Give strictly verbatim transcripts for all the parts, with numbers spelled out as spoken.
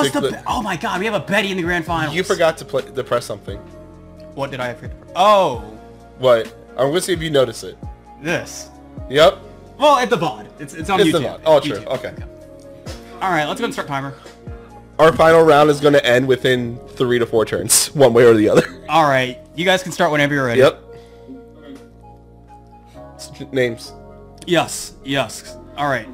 was particular... the... Oh my god, we have a Betty in the grand finals. You forgot to play, to press something. What did I forget? Oh. What? I'm going to see if you notice it. This. Yep. Well, at the V O D. It's, it's on it's YouTube. It's the V O D. Oh, true. Okay. okay. All right, let's go and start timer. Our final round is going to end within three to four turns, one way or the other. All right. You guys can start whenever you're ready. Yep. Names. Yes. Yes. All right.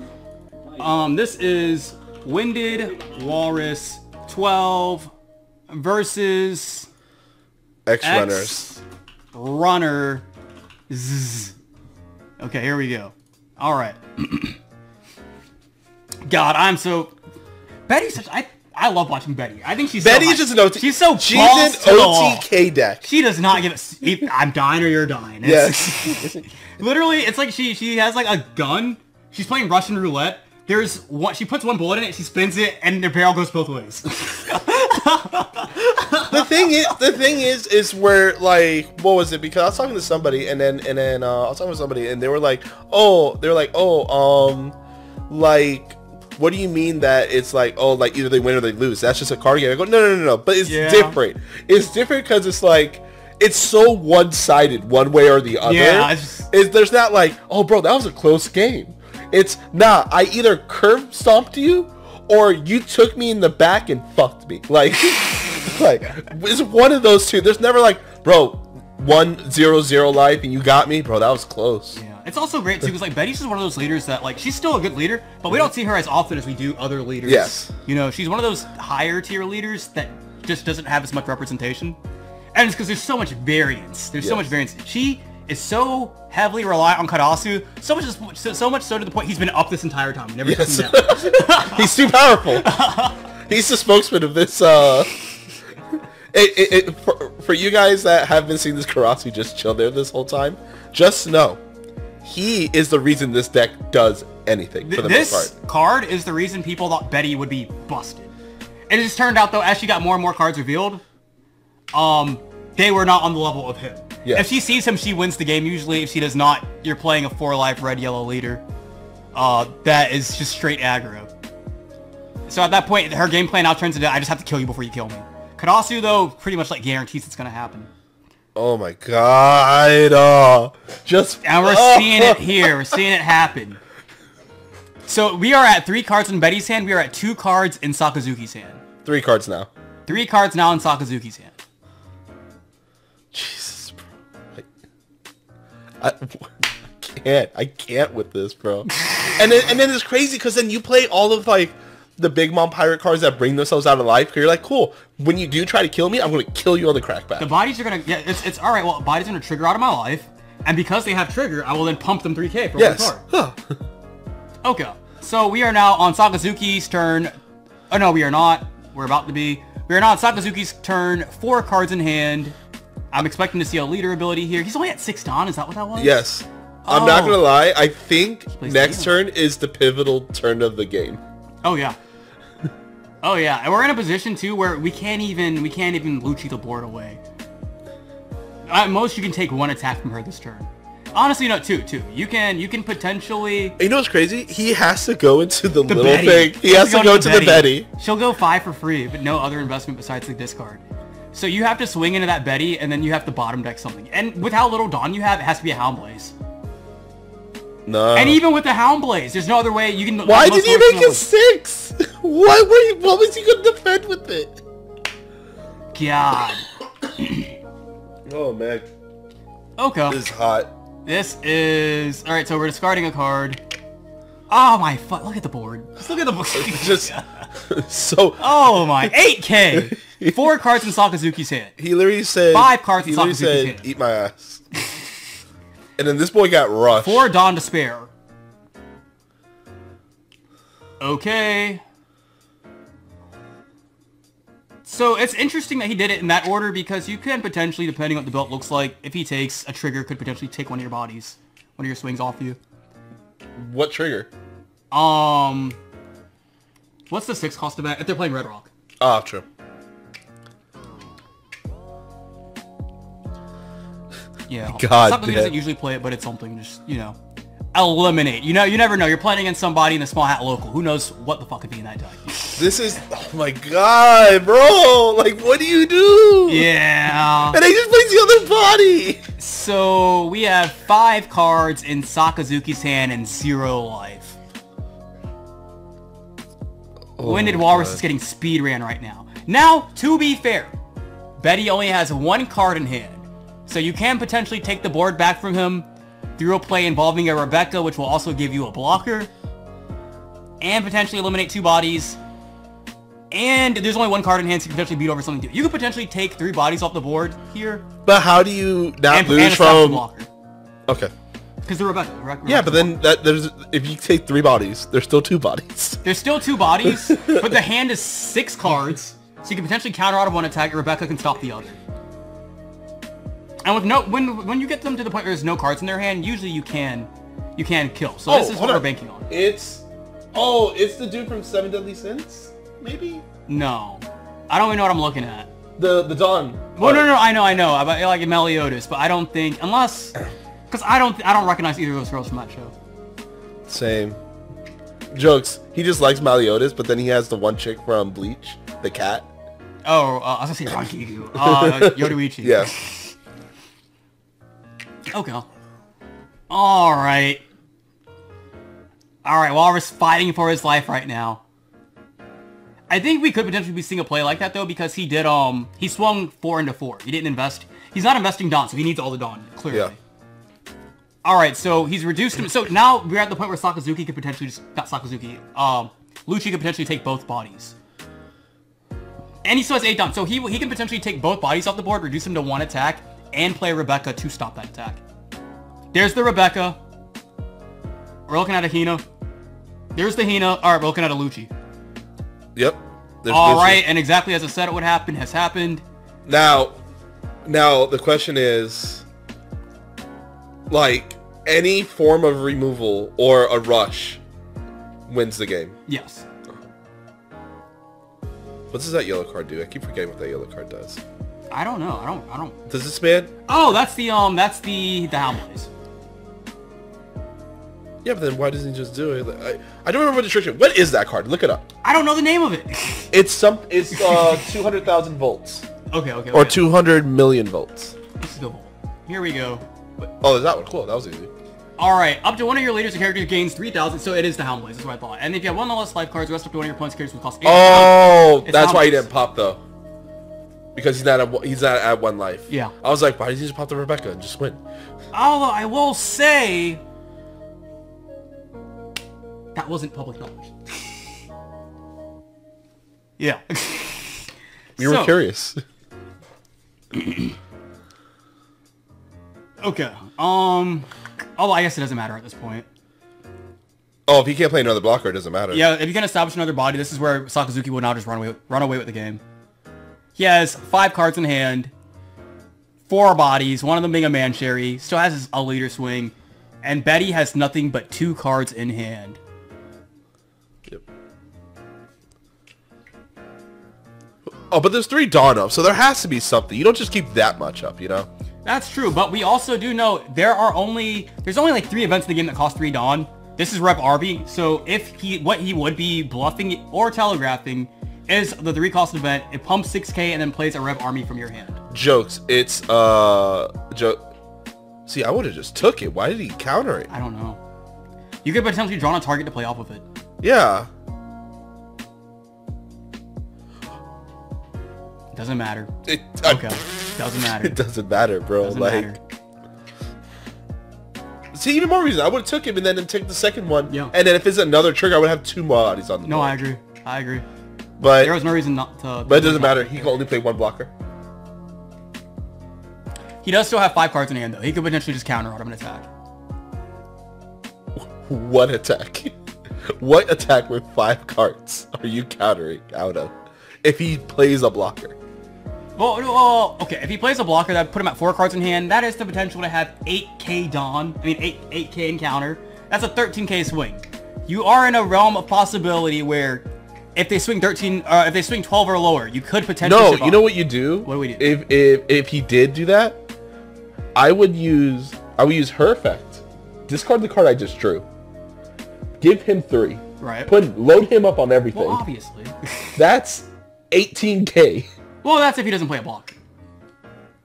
Um, this is Winded Walrus twelve versus X-Runners. Runner. Zzz. Okay, here we go. All right. God, I'm so... Betty's such... I, I love watching Betty. I think she's Betty so... Betty's just an O T... She's so balls She's an O T K deck. She does not give a... I'm dying or you're dying. It's, yes. Literally, it's like she, she has like a gun. She's playing Russian roulette. There's one... She puts one bullet in it, she spins it, and the barrel goes both ways. The thing is, the thing is, is where like, what was it? Because I was talking to somebody, and then, and then, uh, I was talking to somebody, and they were like, oh, they were like, oh, um, like, what do you mean that it's like, oh, like either they win or they lose? That's just a card game. I go, no, no, no, no. But it's yeah. different. It's different because it's like, it's so one-sided, one way or the other. Yeah, just... It's, there's not like, oh, bro, that was a close game. It's nah. I either curb stomped you, or you took me in the back and fucked me. Like. Like, it's one of those two. There's never like, bro, one zero zero life and you got me, bro. That was close. Yeah, it's also great too because like Betty's just one of those leaders that like she's still a good leader, but we don't see her as often as we do other leaders. Yes, you know, she's one of those higher tier leaders that just doesn't have as much representation, and it's because there's so much variance. There's yes. so much variance. She is so heavily reliant on Kadasu, so much so, so much so to the point he's been up this entire time. Never yes. him down. He's too powerful. He's the spokesman of this. uh... It, it, it, for, for you guys that have been seeing this Karasu just chill there this whole time, just know he is the reason this deck does anything for the this most part. This card is the reason people thought Betty would be busted. And it just turned out though, as she got more and more cards revealed, um, they were not on the level of him. Yes. If she sees him, she wins the game. Usually if she does not, you're playing a four life red yellow leader. Uh, that is just straight aggro. So at that point, her game plan now turns into, I just have to kill you before you kill me. Kadasu, though, pretty much, like, guarantees it's going to happen. Oh, my God. Uh, just... And we're oh. seeing it here. We're seeing it happen. So, we are at three cards in Betty's hand. We are at two cards in Sakazuki's hand. Three cards now. Three cards now in Sakazuki's hand. Jesus, bro. I, I, I can't. I can't with this, bro. and, then, and then it's crazy, because then you play all of, like... the Big Mom Pirate cards that bring themselves out of life, because you're like, cool, when you do try to kill me, I'm going to kill you on the crackback. The bodies are going to, yeah, it's, it's all right, well, bodies are going to trigger out of my life, and because they have trigger, I will then pump them three K for yes. one card. Yes. Huh. Okay, so we are now on Sakazuki's turn, oh no, we are not, we're about to be, we are now on Sakazuki's turn, four cards in hand, I'm expecting to see a leader ability here, he's only at six Don, is that what that was? Yes. Oh. I'm not going to lie, I think next turn is the pivotal turn of the game. Oh yeah. Oh yeah, and we're in a position too where we can't even we can't even Lucci the board away. At most, you can take one attack from her this turn. Honestly, no, two, two. You can you can potentially. You know what's crazy? He has to go into the, the little Betty. thing. He, he has, has to, to go, go to the, the Betty. Betty. She'll go five for free, but no other investment besides the discard. So you have to swing into that Betty, and then you have to bottom deck something. And with how little Dawn you have, it has to be a Houndblaze. No. And even with the Houndblaze, there's no other way you can... Why did you make it six? Why were you, what was he going to defend with it? God. Oh, man. Okay. This is hot. This is... Alright, so we're discarding a card. Oh, my fuck. Look at the board. Just look at the board. Just... so... Oh, my. eight K! Four cards in Sakazuki's hand. He literally said... Five cards in Sakazuki's hand. He literally said, eat my ass. And then this boy got rushed. Four Dawn to spare. Okay. So it's interesting that he did it in that order because you can potentially, depending on what the belt looks like, if he takes a trigger, could potentially take one of your bodies, one of your swings off you. What trigger? Um, what's the six cost of that? If they're playing Red Rock. Ah, true. Yeah, God, Sakazuki doesn't usually play it, but it's something, just, you know. eliminate. You know, you never know. You're playing against somebody in a small hat local. Who knows what the fuck could be in that deck? This is, oh my god, bro. Like, what do you do? Yeah. And I just placed the other body. So we have five cards in Sakazuki's hand and zero life. Oh, Winded Walrus god. is getting speed ran right now. Now, to be fair, Betty only has one card in hand. So you can potentially take the board back from him through a play involving a Rebecca, which will also give you a blocker, and potentially eliminate two bodies. And there's only one card in hand, so you can potentially beat over something too. You could potentially take three bodies off the board here. But how do you not and, lose and from... blocker. Okay. Because they're Rebecca. Rebecca yeah, but then that, there's if you take three bodies, there's still two bodies. There's still two bodies, but the hand is six cards, so you can potentially counter out of one attack, and Rebecca can stop the other. And with no, when when you get them to the point where there's no cards in their hand, usually you can, you can kill. So oh, this is what on. we're banking on. It's, oh, it's the dude from Seven Deadly Sins, maybe? No, I don't even know what I'm looking at. The the Dawn. Well, no, no, no, I know, I know. I like Meliodas, but I don't think unless, because I don't, I don't recognize either of those girls from that show. Same. Jokes. He just likes Meliodas, but then he has the one chick from Bleach, the cat. Oh, uh, I was gonna say Rankigu. Uh, Yoruichi. Yeah. Okay. All right. All right. Walrus fighting for his life right now. I think we could potentially be seeing a play like that though, because he did. Um, he swung four into four. He didn't invest. He's not investing Dawn, so he needs all the Dawn clearly. Yeah. All right. So he's reduced him. So now we're at the point where Sakazuki could potentially just not Sakazuki. Um, Lucci could potentially take both bodies. And he still has eight Dawn, so he he can potentially take both bodies off the board, reduce him to one attack, and play Rebecca to stop that attack. There's the Rebecca. We're looking at a Hina. There's the Hina. All right, we're looking at a Lucci. Yep. All right, and exactly as I said it would happen, has happened. Now, now the question is, like, any form of removal or a rush wins the game. Yes. What does that yellow card do? I keep forgetting what that yellow card does. I don't know. I don't. I don't. Does this man? Oh, that's the um. That's the the Hellboys. Yeah, but then why doesn't he just do it? I, I don't remember the description. What is that card? Look it up. I don't know the name of it. It's some. It's uh two hundred thousand volts. Okay. Okay. Or okay. two hundred million volts. This is the volt. Here we go. Oh, there's that one. Cool. That was easy. All right. Up to one of your leaders or characters gains three thousand. So it is the Hellboys. That's what I thought. And if you have one or less life cards, the rest up to one of your opponent's characters will cost eight. Oh, that's why he didn't pop though. Because he's not at, he's not at one life. Yeah. I was like, why did he just pop the Rebecca and just win? Although I will say, that wasn't public knowledge. Yeah. You so, were curious. Okay. Um. Oh, I guess it doesn't matter at this point. Oh, if he can't play another blocker, it doesn't matter. Yeah. If you can establish another body, this is where Sakazuki will now just run away with, run away with the game. He has five cards in hand, four bodies, one of them being a Mancherry, still has his, a leader swing, and Betty has nothing but two cards in hand. Yep. Oh, but there's three Dawn up, so there has to be something. You don't just keep that much up, you know? That's true, but we also do know there are only, there's only like three events in the game that cost three Dawn. This is Rev Arby, so if he, what he would be bluffing or telegraphing is the three cost event. It pumps six K and then plays a Rev Army from your hand. Jokes. It's, uh, joke. See, I would have just took it. Why did he counter it? I don't know. You could potentially draw on a target to play off of it. Yeah. Doesn't matter. It, I, okay. Doesn't matter. It doesn't matter, bro. Doesn't like. Matter. See, even more reason. I would have took him and then take the second one. Yeah. And then if it's another trigger, I would have two more bodies on the No, board. I agree. I agree. But there was no reason not to. But it doesn't matter. He can only play one blocker. He does still have five cards in hand, though. He could potentially just counter out of an attack. What attack? What attack with five cards are you countering out of? If he plays a blocker. Well, well, okay. If he plays a blocker, that put him at four cards in hand. That is the potential to have eight K Dawn. I mean, eight K encounter. That's a thirteen K swing. You are in a realm of possibility where, if they swing thirteen, uh, if they swing twelve or lower, you could potentially. No, you know what you do. What do we do? If if if he did do that, I would use I would use her effect, discard the card I just drew. Give him three. Right. Put load him up on everything. Well, obviously. That's eighteen K. Well, that's if he doesn't play a block.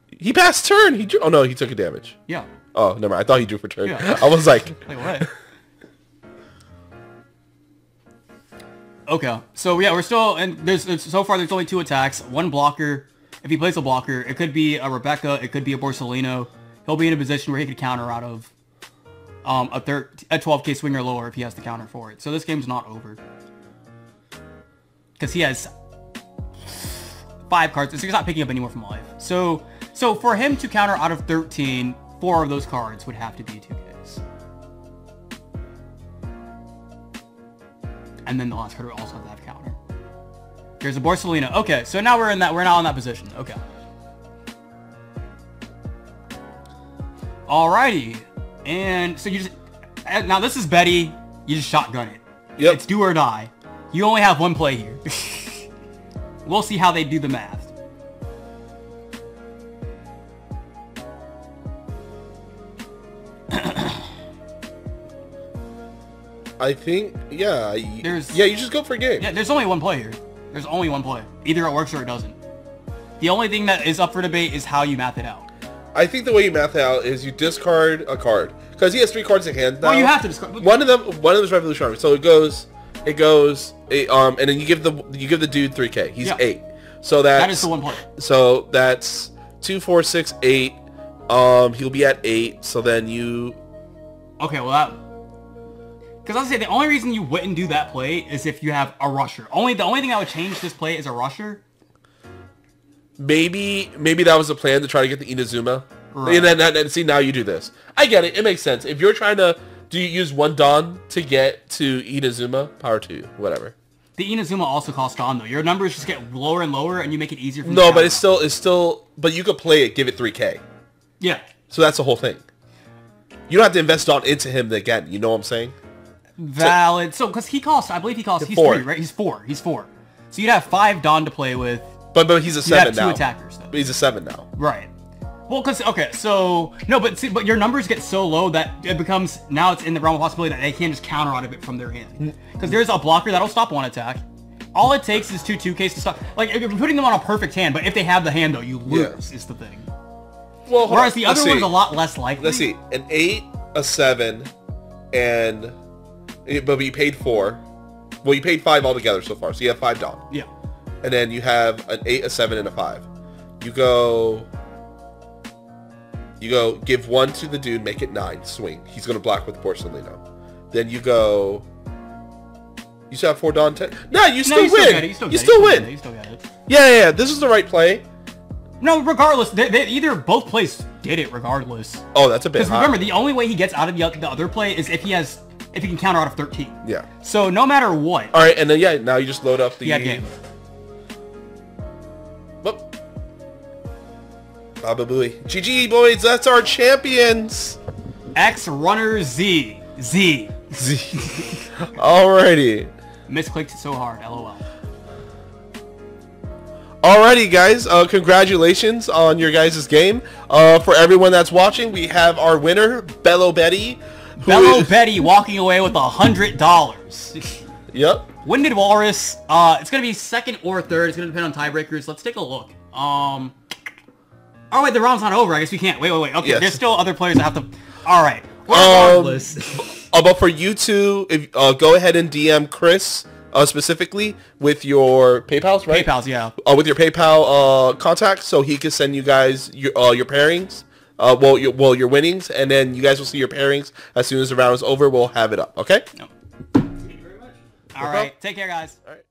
He passed turn. He drew. Oh no, he took a damage. Yeah. Oh, never mind. I thought he drew for turn. Yeah. I was like, like what? Okay. So yeah, we're still and there's, there's so far there's only two attacks, one blocker. If he plays a blocker, it could be a Rebecca, it could be a Borsellino. He'll be in a position where he could counter out of um, a third, a twelve K swing or lower if he has to counter for it. So this game's not over. Because he has five cards. So he's not picking up any more from life. So so for him to counter out of thirteen, four of those cards would have to be two Ks. And then the last card would also have to have counter. Here's a Borsellino. Okay, so now we're in that. We're now in that position. Okay. Alrighty, and so you just now this is Betty. You just shotgun it. Yep. It's do or die. You only have one play here. We'll see how they do the math. I think yeah. There's, yeah, you just go for a game. Yeah, there's only one play here. There's only one play. Either it works or it doesn't. The only thing that is up for debate is how you math it out. I think the way you math it out is you discard a card. Because he has three cards in hand now. Well, you have to discard. One of them one of them is Revolutionary. So it goes it goes it, um and then you give the you give the dude three K. He's yeah. eight. So that's, that is the one play. So that's two, four, six, eight. Um he'll be at eight, so then you Okay, well that Because I'll say the only reason you wouldn't do that play is if you have a rusher. Only the only thing that would change this play is a rusher. Maybe maybe that was the plan to try to get the Inazuma, right. and then and see now you do this. I get it. It makes sense. If you're trying to do you use one Dawn to get to Inazuma, power two, whatever. The Inazuma also costs Dawn though. Your numbers just get lower and lower, and you make it easier. For No, but it's still it's still. But you could play it, give it three K. Yeah. So that's the whole thing. You don't have to invest Dawn into him again. You know what I'm saying? Valid. So, because so, he costs, I believe he costs, he's four. three, right? He's four. He's four. So you'd have five Dawn to play with. But but he's a seven have two now. Two attackers though. But he's a seven now. Right. Well, because okay, so no, but see, but your numbers get so low that it becomes now it's in the realm of possibility that they can just counter out of it from their hand. Because there's a blocker that'll stop one attack. All it takes is two two Ks to stop. Like if you're putting them on a perfect hand, but if they have the hand though, you lose. Yeah. Is the thing. Well, whereas the other one's a lot less likely. Let's see, an eight, a seven, and but you paid four. Well, you paid five altogether so far, so you have five Dawn. Yeah. And then you have an eight, a seven, and a five. You go... You go give one to the dude, make it nine, swing. He's going to block with Borsellino. Then you go... You still have four Dawn, ten... No, you still no, win! You still win! You still win! You still got it. Yeah, yeah, yeah, this is the right play. No, regardless, they, they either both plays did it regardless. Oh, that's a bit high. Because remember, the only way he gets out of the, the other play is if he has... If he can counter out of thirteen. Yeah. So no matter what. Alright, and then yeah, now you just load up the... Yeah, game. Baba Booey. G G, boys. That's our champions. X Runner Z. Z. Z. Alrighty. Misclicked so hard. L O L. Alrighty, guys. Uh, congratulations on your guys' game. Uh, for everyone that's watching, we have our winner, Belo Betty. Belo is... Betty walking away with one hundred dollars. Yep. Winded Walrus. Uh, it's going to be second or third. It's going to depend on tiebreakers. Let's take a look. Um... Oh wait, the round's not over. I guess we can't. Wait, wait, wait. Okay, yes. There's still other players that have to. All right. Regardless. Um, but for you two, if, uh, go ahead and D M Chris uh, specifically with your PayPal's, right? PayPal's, yeah. Uh, with your PayPal uh, contact, so he can send you guys your uh, your pairings. Uh, well, your, well, your winnings, and then you guys will see your pairings as soon as the round is over. We'll have it up. Okay. No. Thank you very much. All right. Take care, guys. All right.